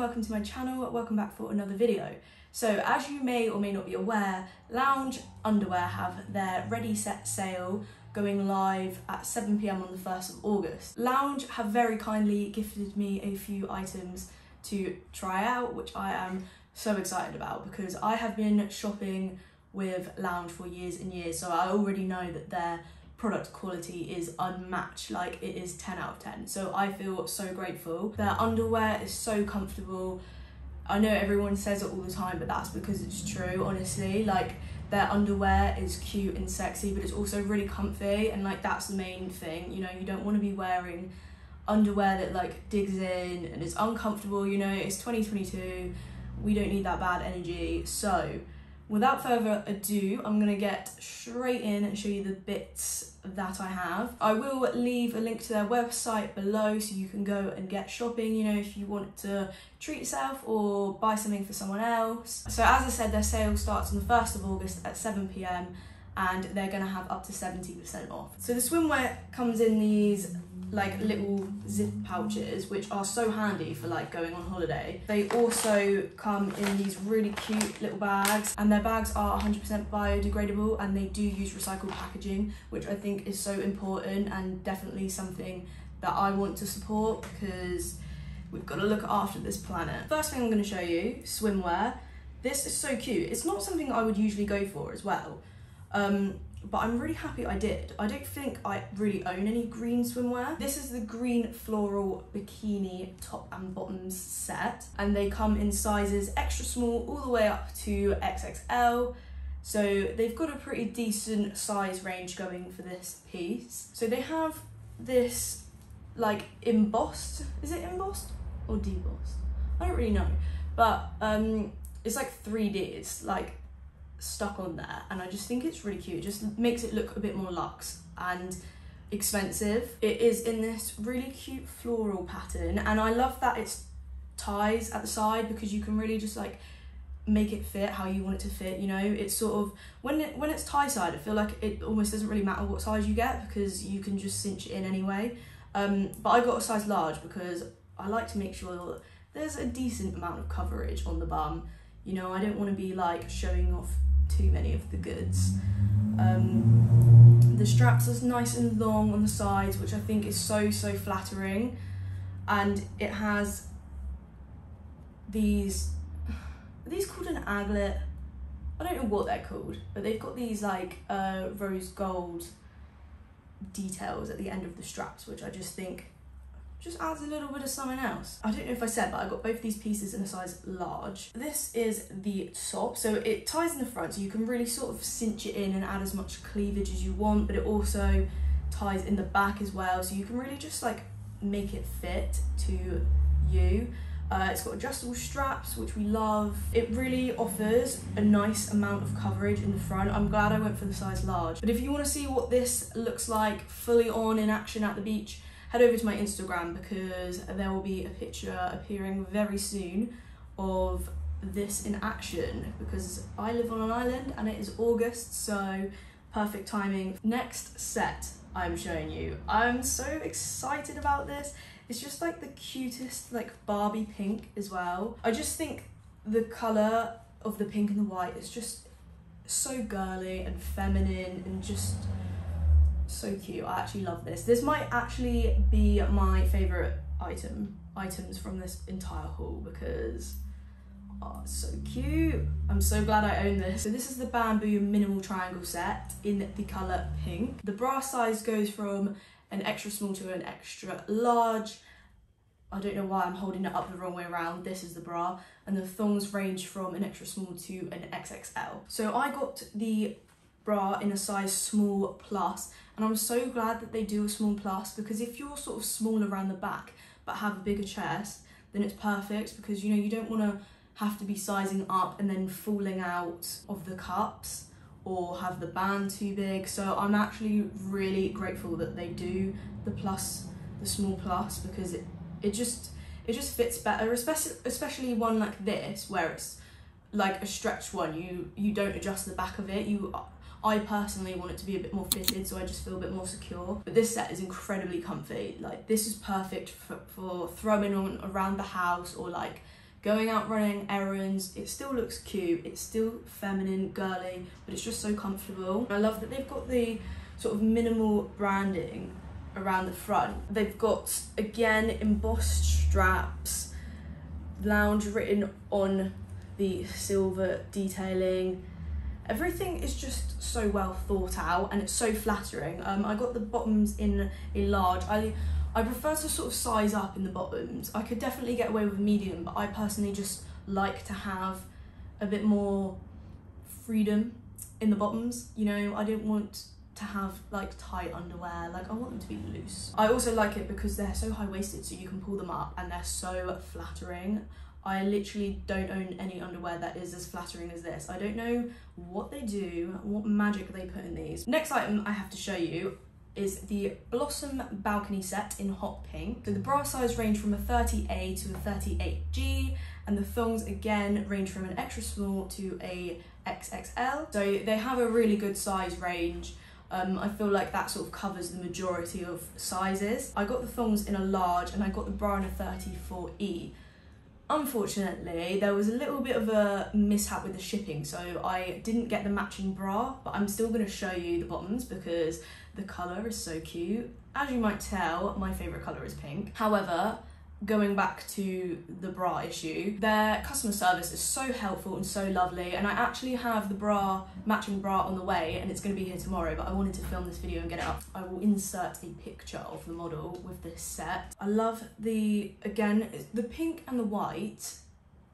welcome to my channel, welcome back for another video. So as you may or may not be aware, Lounge Underwear have their ready set sale going live at 7 PM on the 1st of August. Lounge have very kindly gifted me a few items to try out, which I am so excited about because I have been shopping with Lounge for years and years, so I already know that their product quality is unmatched. Like, it is 10 out of 10. So I feel so grateful. Their underwear is so comfortable. I know everyone says it all the time, but that's because it's true, honestly. Like, their underwear is cute and sexy, but it's also really comfy, and like, that's the main thing. You know, you don't want to be wearing underwear that like digs in and it's uncomfortable. You know, it's 2022. We don't need that bad energy. So without further ado, I'm gonna get straight in and show you the bits that I have. I will leave a link to their website below so you can go and get shopping, you know, if you want to treat yourself or buy something for someone else. So as I said, their sale starts on the 1st of August at 7 PM and they're gonna have up to 70% off. So the swimwear comes in these like little zip pouches, which are so handy for like going on holiday. They also come in these really cute little bags, and their bags are 100% biodegradable, and they do use recycled packaging, which I think is so important and definitely something that I want to support because we've got to look after this planet. First thing I'm going to show you, swimwear. This is so cute. It's not something I would usually go for as well. But I'm really happy I did. I don't think I really own any green swimwear. This is the green floral bikini top and bottoms set, and they come in sizes extra small all the way up to XXL. So they've got a pretty decent size range going for this piece. So they have this like embossed, is it embossed or debossed? I don't really know, but it's like 3D, it's like stuck on there, and I just think it's really cute. It just makes it look a bit more luxe and expensive. It is in this really cute floral pattern, and I love that it's ties at the side because you can really just like make it fit how you want it to fit, you know. It's sort of when it's tie side, I feel like it almost doesn't really matter what size you get because you can just cinch it in anyway. But I got a size large because I like to make sure that there's a decent amount of coverage on the bum. You know, I don't want to be like showing off too many of the goods. The straps are nice and long on the sides, which I think is so flattering, and it has these, are these called an aglet? I don't know what they're called, but they've got these like rose gold details at the end of the straps, which I just think just adds a little bit of something else. I don't know if I said, but I got both these pieces in a size large. This is the top, so it ties in the front, so you can really sort of cinch it in and add as much cleavage as you want, but it also ties in the back as well, so you can really just like make it fit to you. It's got adjustable straps, which we love. It really offers a nice amount of coverage in the front. I'm glad I went for the size large. But if you want to see what this looks like fully on in action at the beach, head over to my Instagram because there will be a picture appearing very soon of this in action because I live on an island and it is August, so perfect timing. Next set I'm showing you. I'm so excited about this. It's just like the cutest like Barbie pink as well. I just think the colour of the pink and the white is just so girly and feminine and just so cute. I actually love this. This might actually be my favourite items from this entire haul because, oh, it's so cute. I'm so glad I own this. So this is the bamboo minimal triangle set in the colour pink. The bra size goes from an extra small to an extra large. I don't know why I'm holding it up the wrong way around. This is the bra, and the thongs range from an extra small to an XXL. So I got the bra in a size small plus, and I'm so glad that they do a small plus because if you're sort of small around the back but have a bigger chest, then it's perfect because, you know, you don't want to have to be sizing up and then falling out of the cups or have the band too big. So I'm actually really grateful that they do the plus, the small plus, because it just fits better, especially one like this where it's like a stretch one. You don't adjust the back of it. I personally want it to be a bit more fitted, so I just feel a bit more secure. But this set is incredibly comfy. Like, this is perfect for throwing on around the house or like going out running errands, it still looks cute, it's still feminine, girly, but it's just so comfortable. I love that they've got the sort of minimal branding around the front. They've got, again, embossed straps, Lounge written on the silver detailing. Everything is just so well thought out and it's so flattering. I got the bottoms in a large. I prefer to sort of size up in the bottoms. I could definitely get away with medium, but I personally just like to have a bit more freedom in the bottoms. You know, I don't want to have like tight underwear, like I want them to be loose. I also like it because they're so high-waisted, so you can pull them up and they're so flattering. I literally don't own any underwear that is as flattering as this. I don't know what they do, what magic they put in these. Next item I have to show you is the Blossom Balcony set in hot pink. So the bra size range from a 30A to a 38G, and the thongs again range from an extra small to a XXL. So they have a really good size range. I feel like that sort of covers the majority of sizes. I got the thongs in a large and I got the bra in a 34E. Unfortunately, there was a little bit of a mishap with the shipping, so I didn't get the matching bra, but I'm still going to show you the bottoms because the colour is so cute. As you might tell, my favourite colour is pink. However, going back to the bra issue, their customer service is so helpful and so lovely, and I actually have the matching bra on the way and it's going to be here tomorrow, but I wanted to film this video and get it up. I will insert a picture of the model with this set. I love the, again, the pink and the white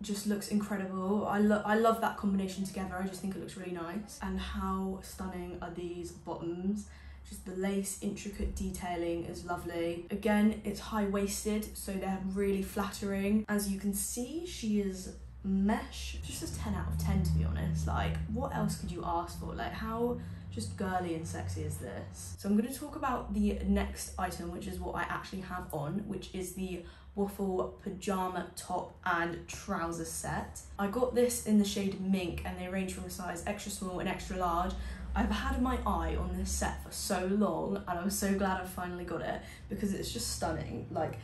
just looks incredible. I love that combination together. I just think it looks really nice. And how stunning are these bottoms? Just the lace, intricate detailing is lovely. Again, it's high-waisted, so they're really flattering. As you can see, she is mesh. Just a 10 out of 10, to be honest. Like, what else could you ask for? Like, how just girly and sexy is this? So I'm gonna talk about the next item, which is what I actually have on, which is the waffle pyjama top and trouser set. I got this in the shade mink, and they range from a size extra small and extra large. I've had my eye on this set for so long and I'm so glad I finally got it because it's just stunning. Like,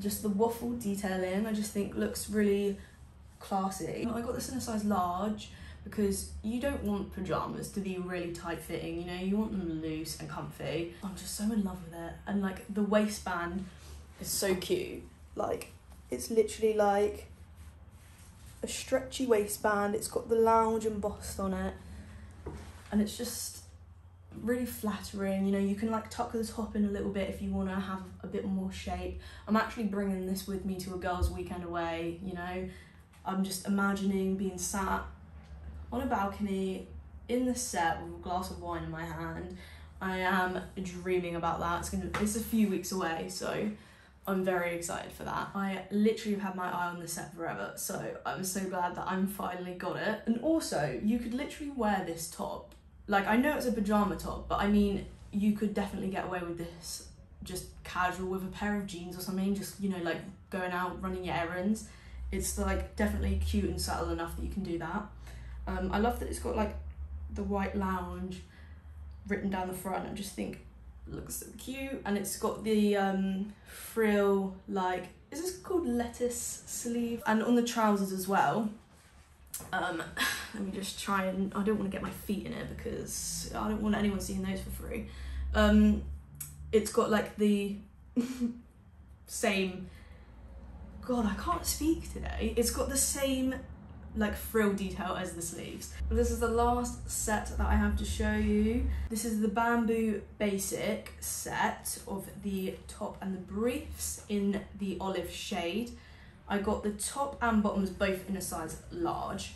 just the waffle detailing I just think looks really classy. I got this in a size large because you don't want pyjamas to be really tight fitting, you know, you want them loose and comfy. I'm just so in love with it, and like the waistband is so cute. Like, it's literally like a stretchy waistband, it's got the Lounge embossed on it. And it's just really flattering, you know, you can like tuck the top in a little bit if you want to have a bit more shape. I'm actually bringing this with me to a girls' weekend away, you know. I'm just imagining being sat on a balcony in the set with a glass of wine in my hand. I am dreaming about that. It's a few weeks away, so I'm very excited for that. I literally have had my eye on this set forever, so I'm so glad that I'm finally got it. And also, you could literally wear this top. Like, I know it's a pyjama top, but I mean, you could definitely get away with this just casual with a pair of jeans or something, just, you know, like going out, running your errands. It's like definitely cute and subtle enough that you can do that. I love that it's got like the white Lounge written down the front. I just think it looks so cute, and it's got the frill, like, is this called lettuce sleeve? And on the trousers as well. Let me just try and, I don't want to get my feet in it because I don't want anyone seeing those for free. It's got like the same, God, I can't speak today. It's got the same like frill detail as the sleeves. This is the last set that I have to show you. This is the bamboo basic set of the top and the briefs in the olive shade. I got the top and bottoms both in a size large.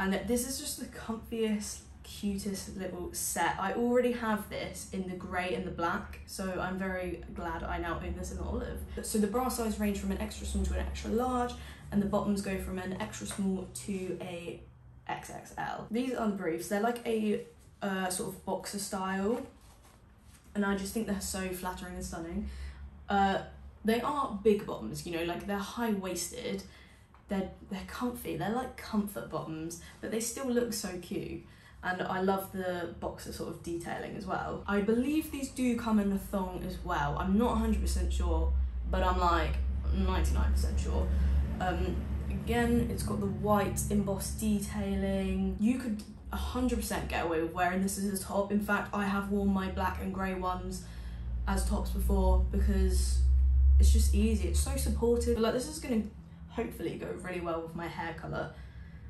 And this is just the comfiest, cutest little set. I already have this in the grey and the black, so I'm very glad I now own this in the olive. So the bra size range from an extra small to an extra large, and the bottoms go from an extra small to a XXL. These are the briefs. They're like a sort of boxer style, and I just think they're so flattering and stunning. They are big bottoms, you know, like they're high-waisted, they're comfy, they're like comfort bottoms, but they still look so cute. And I love the boxer sort of detailing as well. I believe these do come in a thong as well. I'm not 100% sure, but I'm like 99% sure. Again, it's got the white embossed detailing. You could 100% get away with wearing this as a top. In fact, I have worn my black and grey ones as tops before because it's just easy. It's so supportive. But like, this is gonna hopefully go really well with my hair colour.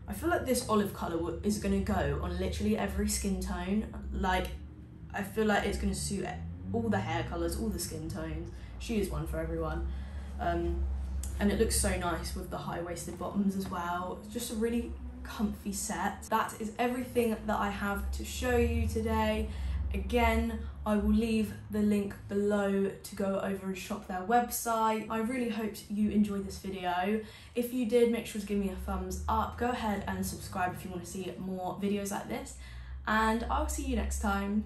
I feel like this olive colour is gonna go on literally every skin tone. Like, I feel like it's gonna suit all the hair colours, all the skin tones. She is one for everyone. And it looks so nice with the high-waisted bottoms as well. It's just a really comfy set. That is everything that I have to show you today. Again, I will leave the link below to go over and shop their website. I really hope you enjoyed this video. If you did, make sure to give me a thumbs up. Go ahead and subscribe if you want to see more videos like this. And I'll see you next time.